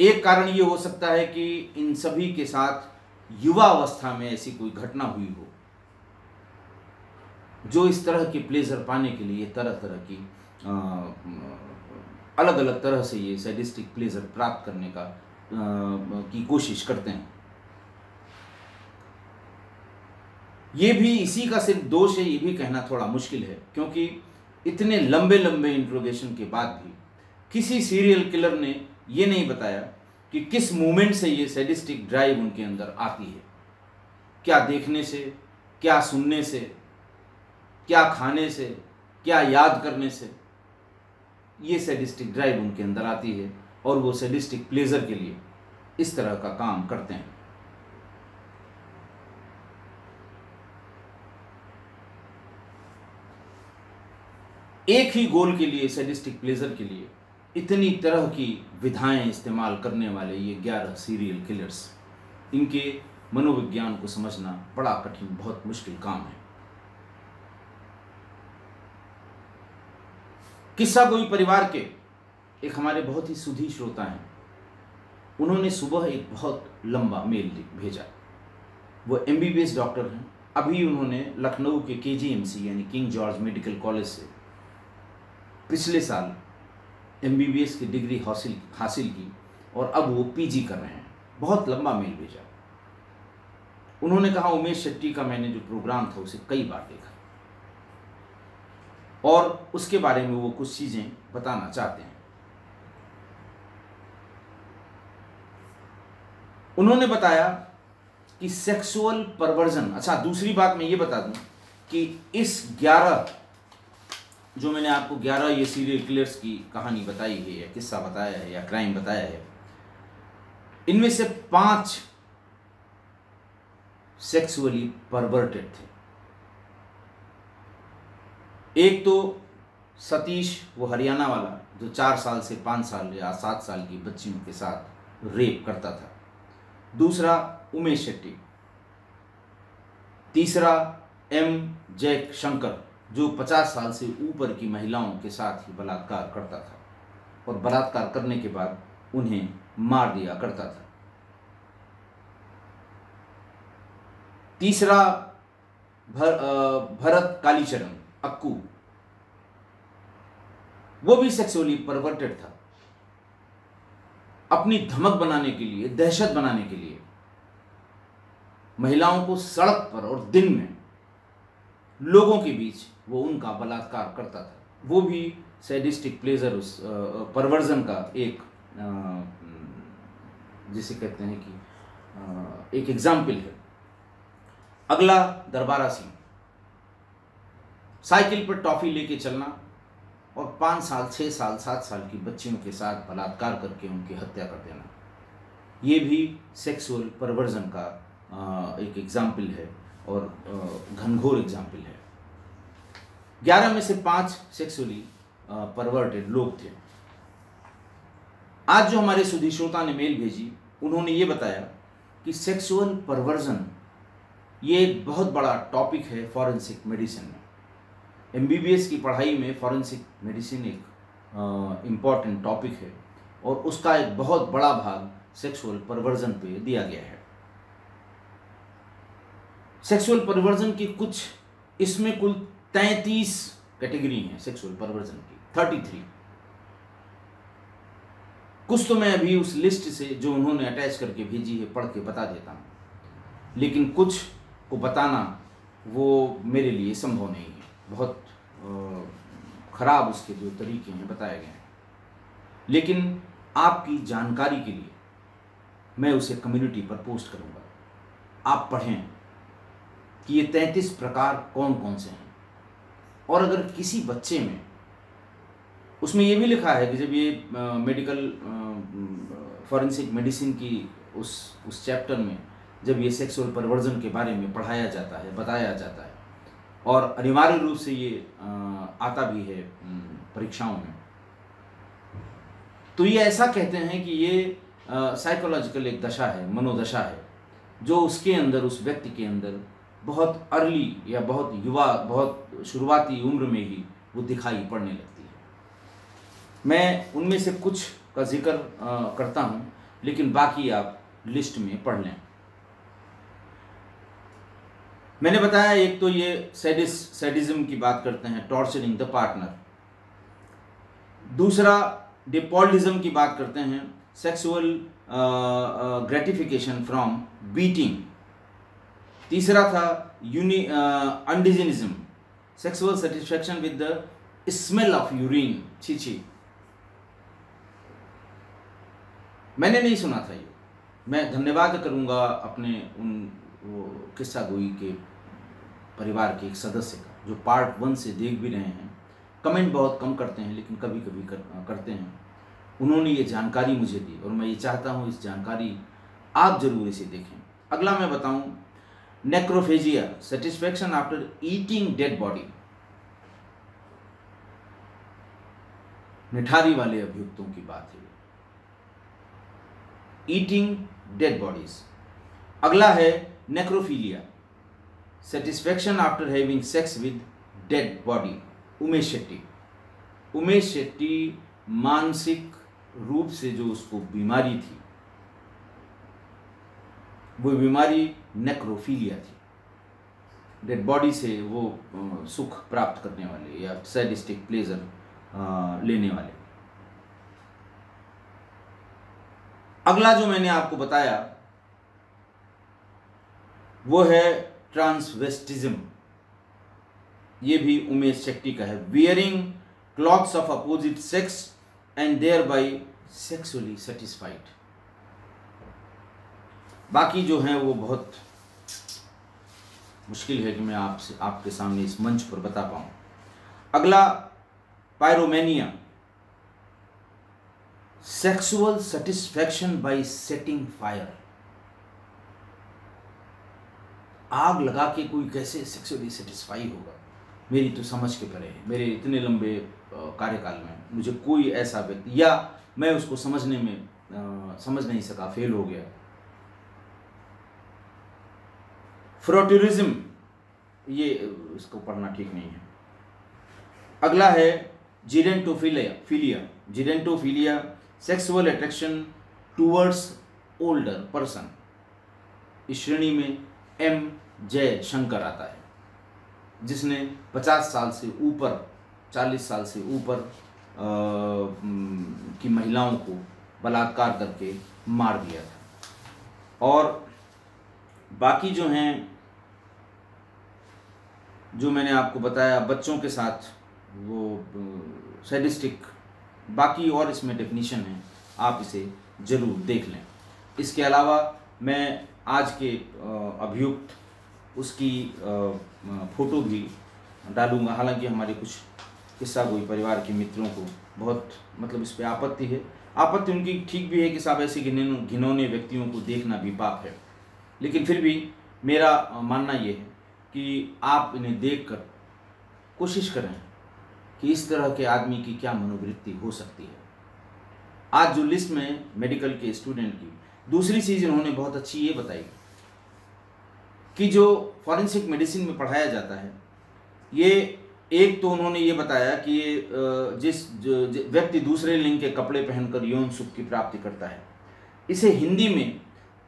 एक कारण ये हो सकता है कि इन सभी के साथ युवा अवस्था में ऐसी कोई घटना हुई हो जो इस तरह के प्लेजर पाने के लिए तरह तरह की आ, अलग अलग तरह से ये सैडिस्टिक प्लेजर प्राप्त करने का आ, की कोशिश करते हैं। ये भी इसी का सिर्फ दोष है, ये भी कहना थोड़ा मुश्किल है, क्योंकि इतने लंबे लंबे इंट्रोगेशन के बाद भी किसी सीरियल किलर ने ये नहीं बताया कि किस मोमेंट से ये सैडिस्टिक ड्राइव उनके अंदर आती है। क्या देखने से, क्या सुनने से, क्या खाने से, क्या याद करने से ये सैडिस्टिक ड्राइव उनके अंदर आती है और वो सैडिस्टिक प्लेजर के लिए इस तरह का काम करते हैं। एक ही गोल के लिए, सैडिस्टिक प्लेजर के लिए इतनी तरह की विधाएं इस्तेमाल करने वाले ये ग्यारह सीरियल किलर्स, इनके मनोविज्ञान को समझना बड़ा कठिन, बहुत मुश्किल काम है। किस्सागोई परिवार के एक हमारे बहुत ही सुधी श्रोता हैं, उन्होंने सुबह एक बहुत लंबा मेल भेजा। वो एमबीबीएस डॉक्टर हैं। अभी उन्होंने लखनऊ के केजीएमसी यानी किंग जॉर्ज मेडिकल कॉलेज से पिछले साल एमबीबीएस की डिग्री हासिल हासिल की और अब वो पीजी कर रहे हैं। बहुत लंबा मेल भेजा। उन्होंने कहा, उमेश शेट्टी का मैंने जो प्रोग्राम था उसे कई बार देखा और उसके बारे में वो कुछ चीज़ें बताना चाहते हैं। उन्होंने बताया कि सेक्सुअल परवर्जन, अच्छा दूसरी बात मैं ये बता दूं कि इस ग्यारह जो मैंने आपको ग्यारह ये सीरियल किलर्स की कहानी बताई है या किस्सा बताया है या क्राइम बताया है, इनमें से पांच सेक्सुअली परवर्टेड थे। एक तो सतीश, वो हरियाणा वाला जो चार साल से पाँच साल या सात साल की बच्चियों के साथ रेप करता था। दूसरा उमेश शेट्टी। तीसरा एम जे शंकर, जो पचास साल से ऊपर की महिलाओं के साथ ही बलात्कार करता था और बलात्कार करने के बाद उन्हें मार दिया करता था। तीसरा भर, भरत कालीचरण अक्कू, वो भी सेक्सुअली परवर्टेड था। अपनी धमक बनाने के लिए, दहशत बनाने के लिए महिलाओं को सड़क पर और दिन में लोगों के बीच वो उनका बलात्कार करता था। वो भी सैडिस्टिक प्लेजर, उस परवर्जन का एक, जिसे कहते हैं कि एक एग्जाम्पल है। अगला दरबारा सिंह, साइकिल पर टॉफी लेके चलना और पाँच साल छः साल सात साल की बच्चियों के साथ बलात्कार करके उनकी हत्या कर देना, ये भी सेक्सुअल परवर्जन का एक एग्जाम्पल है और घनघोर एग्जाम्पल है। ग्यारह में से पांच सेक्सुअली परवर्टेड लोग थे। आज जो हमारे सुधी श्रोता ने मेल भेजी, उन्होंने ये बताया कि सेक्सुअल परवर्जन ये एक बहुत बड़ा टॉपिक है फॉरेंसिक मेडिसिन में। एमबीबीएस की पढ़ाई में फॉरेंसिक मेडिसिन एक इम्पॉर्टेंट टॉपिक है और उसका एक बहुत बड़ा भाग सेक्सुअल परवर्जन पे दिया गया है। सेक्सुअल परवर्जन की कुछ, इसमें कुल तैंतीस कैटेगरी हैं सेक्सुअल परवर्जन की, तैंतीस। कुछ तो मैं अभी उस लिस्ट से जो उन्होंने अटैच करके भेजी है पढ़ के बता देता हूँ, लेकिन कुछ को बताना वो मेरे लिए संभव नहीं है। बहुत ख़राब उसके जो तरीके हैं बताए गए हैं, लेकिन आपकी जानकारी के लिए मैं उसे कम्युनिटी पर पोस्ट करूँगा। आप पढ़ें कि ये तैंतीस प्रकार कौन कौन से हैं। और अगर किसी बच्चे में, उसमें ये भी लिखा है कि जब ये आ, मेडिकल फॉरेंसिक मेडिसिन की उस उस चैप्टर में जब ये सेक्सुअल परवर्जन के बारे में पढ़ाया जाता है, बताया जाता है और अनिवार्य रूप से ये आ, आता भी है परीक्षाओं में, तो ये ऐसा कहते हैं कि ये साइकोलॉजिकल एक दशा है, मनोदशा है, जो उसके अंदर, उस व्यक्ति के अंदर बहुत अर्ली या बहुत युवा, बहुत शुरुआती उम्र में ही वो दिखाई पड़ने लगती है। मैं उनमें से कुछ का जिक्र करता हूँ, लेकिन बाकी आप लिस्ट में पढ़ लें। मैंने बताया, एक तो ये सैडिस सैडिज्म की बात करते हैं, टॉर्चरिंग द पार्टनर। दूसरा डिपॉल्डिज्म की बात करते हैं, सेक्सुअल ग्रेटिफिकेशन फ्रॉम बीटिंग। तीसरा था यूनि अनडिजिनिज्म, sexual satisfaction with the smell of urine, छी छी। मैंने नहीं सुना था ये, मैं धन्यवाद करूंगा अपने उन वो किस्सागोई के परिवार के एक सदस्य का, जो पार्ट वन से देख भी रहे हैं। कमेंट बहुत कम करते हैं, लेकिन कभी कभी कर, करते हैं। उन्होंने ये जानकारी मुझे दी और मैं ये चाहता हूँ इस जानकारी आप जरूर इसे देखें। अगला मैं बताऊँ, नेक्रोफेजिया, satisfaction after eating dead body. Nithari वाले अभियुक्तों की बात है, ईटिंग डेड बॉडीज। अगला है necrophilia, satisfaction after having sex with dead body. Umesh Shetty, Umesh Shetty मानसिक रूप से जो उसको बीमारी थी, वो बीमारी नेक्रोफीलिया थी। डेड बॉडी से वो सुख प्राप्त करने वाले या सैडिस्टिक प्लेजर लेने वाले। अगला जो मैंने आपको बताया वो है ट्रांसवेस्टिज्म, ये भी उमेश शेट्टी का है, wearing clothes of opposite sex and thereby sexually satisfied. बाकी जो हैं वो बहुत मुश्किल है कि मैं आपसे, आपके सामने इस मंच पर बता पाऊँ। अगला पायरोमैनिया, sexual satisfaction by setting fire. आग लगा के कोई कैसे सेक्सुअली सेटिस्फाई होगा, मेरी तो समझ के परे है। मेरे इतने लंबे कार्यकाल में मुझे कोई ऐसा व्यक्ति, या मैं उसको समझने में आ, समझ नहीं सका, फेल हो गया। फ्रोटूरिज्म, ये इसको पढ़ना ठीक नहीं है। अगला है जिरेंटोफिलिया philia जिरेंटोफिलिया, sexual attraction towards older person. इस श्रेणी में एम जय शंकर आता है, जिसने पचास साल से ऊपर, चालीस साल से ऊपर आ, की महिलाओं को बलात्कार करके मार दिया था। और बाकी जो हैं, जो मैंने आपको बताया, बच्चों के साथ वो सैडिस्टिक, बाकी और इसमें डेफिनेशन है, आप इसे ज़रूर देख लें। इसके अलावा मैं आज के अभियुक्त उसकी फ़ोटो भी डालूंगा, हालांकि हमारे कुछ किस्सागोई परिवार के मित्रों को बहुत, मतलब इस पर आपत्ति है। आपत्ति उनकी ठीक भी है कि साहब ऐसे घिनौने व्यक्तियों को देखना भी पाप है, लेकिन फिर भी मेरा मानना ये है कि आप इन्हें देखकर कोशिश करें कि इस तरह के आदमी की क्या मनोवृत्ति हो सकती है। आज जो लिस्ट में मेडिकल के स्टूडेंट की दूसरी चीज़ इन्होंने बहुत अच्छी ये बताई कि जो फॉरेंसिक मेडिसिन में पढ़ाया जाता है, ये एक तो उन्होंने ये बताया कि जिस व्यक्ति दूसरे लिंग के कपड़े पहनकर यौन सुख की प्राप्ति करता है, इसे हिंदी में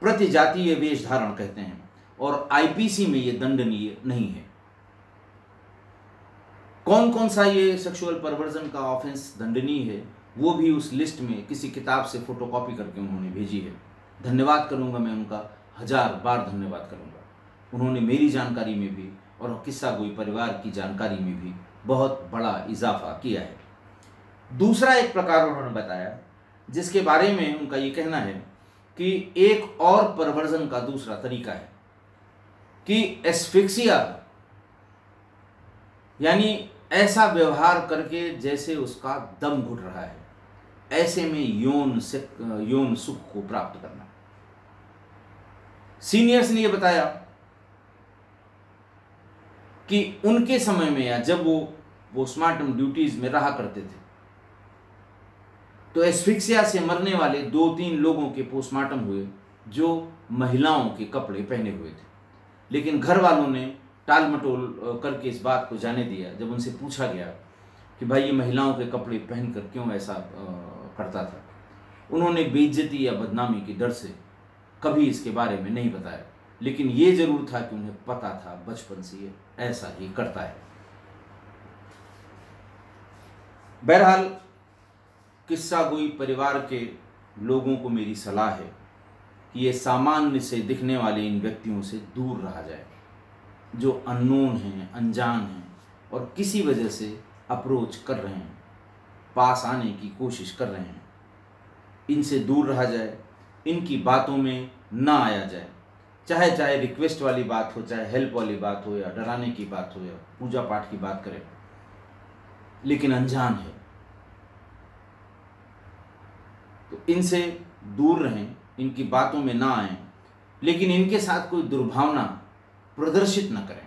प्रतिजातीय वेश धारण कहते हैं और आईपीसी में ये दंडनीय नहीं है। कौन कौन सा ये सेक्सुअल परवर्जन का ऑफेंस दंडनीय है, वो भी उस लिस्ट में किसी किताब से फोटोकॉपी करके उन्होंने भेजी है। धन्यवाद करूंगा मैं उनका, हजार बार धन्यवाद करूंगा। उन्होंने मेरी जानकारी में भी और किस्सागोई परिवार की जानकारी में भी बहुत बड़ा इजाफा किया है। दूसरा एक प्रकार उन्होंने बताया, जिसके बारे में उनका ये कहना है कि एक और परवर्जन का दूसरा तरीका है कि एस्फिक्सिया, यानी ऐसा व्यवहार करके जैसे उसका दम घुट रहा है, ऐसे में यौन से यौन सुख को प्राप्त करना। सीनियर्स ने यह बताया कि उनके समय में, या जब वो वो पोस्टमार्टम ड्यूटीज में रहा करते थे, तो एस्फिक्सिया से मरने वाले दो तीन लोगों के पोस्टमार्टम हुए जो महिलाओं के कपड़े पहने हुए थे, लेकिन घर वालों ने टाल मटोल करके इस बात को जाने दिया। जब उनसे पूछा गया कि भाई ये महिलाओं के कपड़े पहनकर क्यों ऐसा करता था, उन्होंने बेइज्जती या बदनामी के डर से कभी इसके बारे में नहीं बताया, लेकिन ये जरूर था कि उन्हें पता था बचपन से ये ऐसा ही करता है। बहरहाल किस्सागोई परिवार के लोगों को मेरी सलाह है कि ये सामान्य से दिखने वाले इन व्यक्तियों से दूर रहा जाए जो अननोन हैं, अनजान हैं और किसी वजह से अप्रोच कर रहे हैं, पास आने की कोशिश कर रहे हैं। इनसे दूर रहा जाए, इनकी बातों में ना आया जाए, चाहे चाहे रिक्वेस्ट वाली बात हो, चाहे हेल्प वाली बात हो या डराने की बात हो या पूजा पाठ की बात करें, लेकिन अनजान है तो इनसे दूर रहें, इनकी बातों में ना आएं, लेकिन इनके साथ कोई दुर्भावना प्रदर्शित न करें।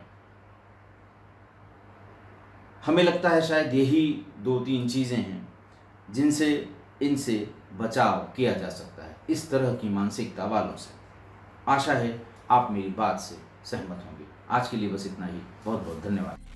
हमें लगता है शायद यही दो तीन चीज़ें हैं जिनसे इनसे बचाव किया जा सकता है, इस तरह की मानसिकता वालों से। आशा है आप मेरी बात से सहमत होंगे। आज के लिए बस इतना ही। बहुत बहुत धन्यवाद।